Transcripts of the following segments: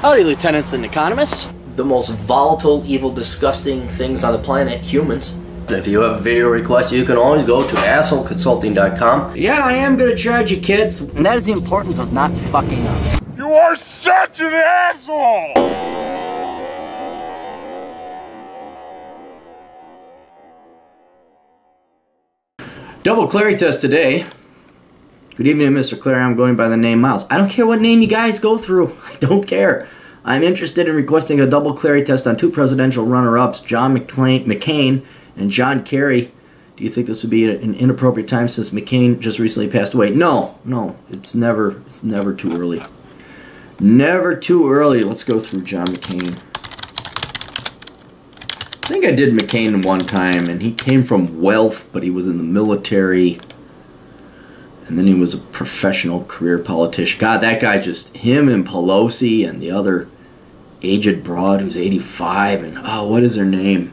Howdy, lieutenants and economists. The most volatile, evil, disgusting things on the planet, humans. If you have a video request, you can always go to assholeconsulting.com. Yeah, I am going to charge you, kids. And that is the importance of not fucking up. You are such an asshole! Double Clarey test today. Good evening, Mr. Clarey. I'm going by the name Miles. I don't care what name you guys go through. I don't care. I'm interested in requesting a double Clarey test on two presidential runner-ups, John McCain and John Kerry. Do you think this would be an inappropriate time since McCain just recently passed away? No. It's never too early. Never too early. Let's go through John McCain. I think I did McCain one time, and he came from wealth, but he was in the military, and then he was a professional career politician. God, that guy, just him and Pelosi and the other aged broad who's 85, and oh, what is her name?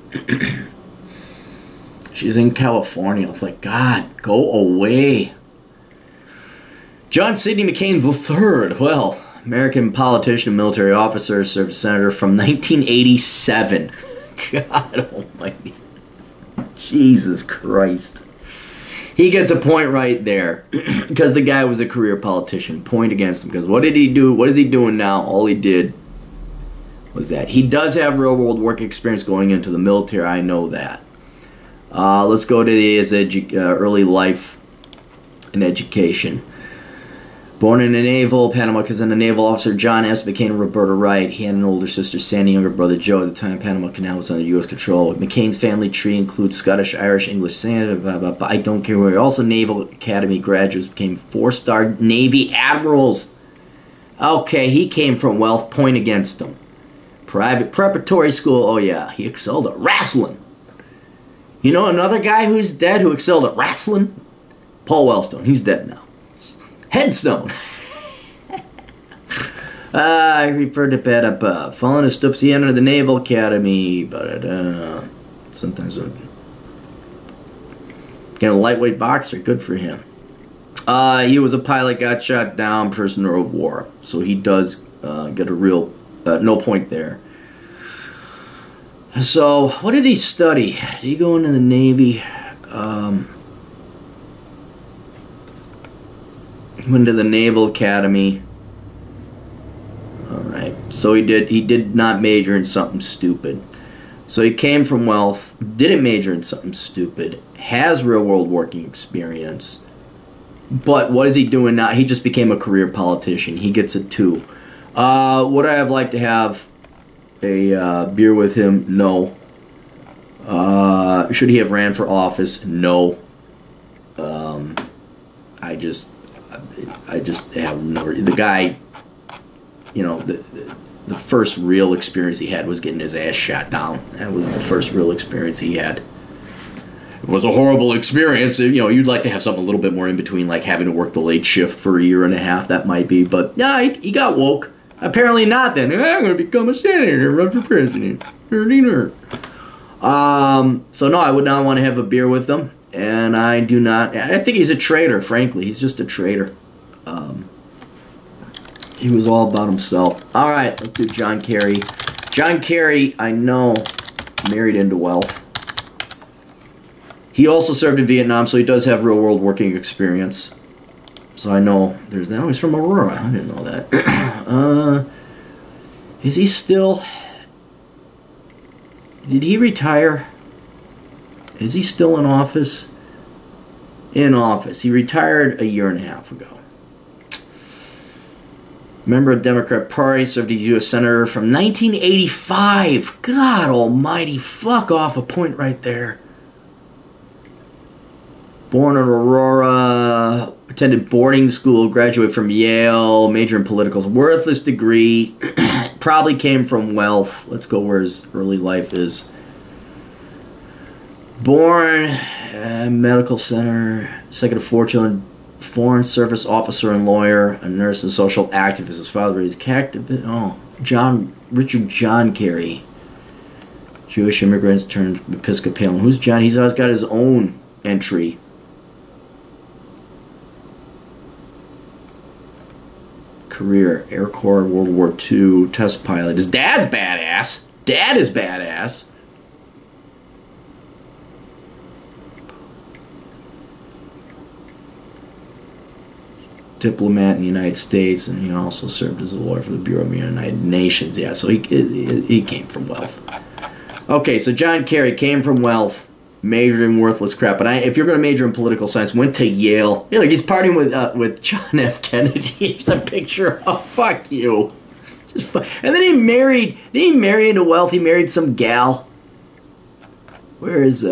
She's in California. It's like, God, go away. John Sidney McCain III, well, American politician and military officer, served as senator from 1987. God almighty. Jesus Christ. He gets a point right there because the guy was a career politician. Point against him because what did he do? What is he doing now? All he did was that. He does have real-world work experience going into the military. I know that. Let's go to his early life and education. Born in a naval, Panama Canal naval officer John S. McCain and Roberta Wright. He had an older sister, Sandy, younger brother Joe. At the time, Panama Canal was under U.S. control. McCain's family tree includes Scottish, Irish, English, Santa, I don't care where. Also, Naval Academy graduates became four-star Navy admirals. Okay, he came from wealth. Point against him. Private preparatory school. Oh, yeah, he excelled at wrestling. You know another guy who's dead who excelled at wrestling? Paul Wellstone. He's dead now. Headstone. I referred to that above. Fallen as Stoops, he entered the Naval Academy. Sometimes a lightweight boxer. Good for him. He was a pilot, got shot down, prisoner of war. So he does get a real no point there. So what did he study? Did he go into the Navy? Went to the Naval Academy. All right. So he did not major in something stupid. So he came from wealth, didn't major in something stupid, has real-world working experience. But what is he doing now? He just became a career politician. He gets a 2. Would I have liked to have a beer with him? No. Should he have ran for office? No. I just have never. The guy, you know, the first real experience he had was getting his ass shot down. That was the first real experience he had. It was a horrible experience. You know, you'd like to have something a little bit more in between, like having to work the late shift for a year and a half. That might be, but nah, he got woke. Apparently not. Then I'm gonna become a senator, run for president. So no, I would not want to have a beer with them. And I do not. I think he's a traitor, frankly. He's just a traitor. He was all about himself. All right, let's do John Kerry. John Kerry, I know, married into wealth. He also served in Vietnam, so he does have real-world working experience. So I know there's that. Oh, he's from Aurora. I didn't know that. Is he still... Did he retire... Is he still in office? In office. He retired a year and a half ago. Member of the Democrat Party, served as U.S. Senator from 1985. God almighty, fuck off, a point right there. Born in Aurora, attended boarding school, graduated from Yale, major in political, worthless degree, probably came from wealth. Let's go where his early life is. Born medical center, second of 4 children, foreign service officer and lawyer, a nurse and social activist. His father is activist. Oh, Richard John Kerry, Jewish immigrants turned Episcopalian. Who's John? He's always got his own entry. career, Air Corps, World War II, test pilot. His dad's badass. Dad is badass. Diplomat in the United States, and he also served as a lawyer for the Bureau of the United Nations. Yeah, so he came from wealth. Okay, so John Kerry came from wealth, majored in worthless crap. But if you're going to major in political science, went to Yale. Yeah, like he's partying with John F. Kennedy. Here's a picture. Oh, fuck you. Just fuck. And then he married. Did he marry into wealth? He married some gal. Where is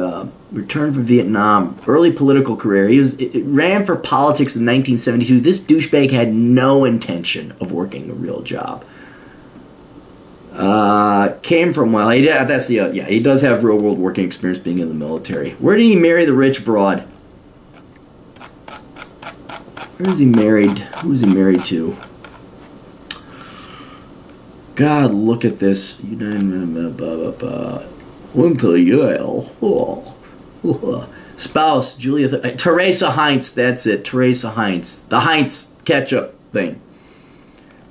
Return from Vietnam, early political career. He ran for politics in 1972. This douchebag had no intention of working a real job. Came from, well, yeah, he does have real world working experience being in the military. Where did he marry the rich broad? Where is he married? Who is he married to? God, look at this. Went to Yale. Oh. Oh. Spouse, Julia, Teresa Heinz, that's it, Teresa Heinz. The Heinz ketchup thing.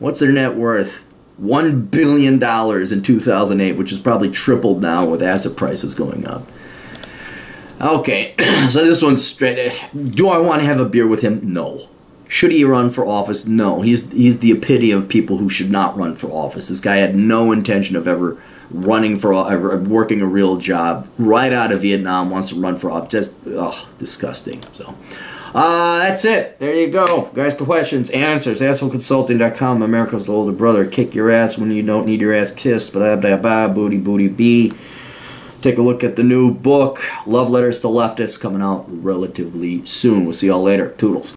What's their net worth? $1 billion in 2008, which is probably tripled now with asset prices going up. Okay, so this one's straight. Do I want to have a beer with him? No. Should he run for office? No. He's the epitome of people who should not run for office. This guy had no intention of ever running for working a real job right out of Vietnam, wants to run for office. Just disgusting. So that's it. There you go, guys. Questions, answers, assholeconsulting.com. America's older brother. Kick your ass when you don't need your ass kissed. Blah blah blah. Booty booty bee. Take a look at the new book, Love Letters to Leftists, coming out relatively soon. We'll see y'all later. Toodles.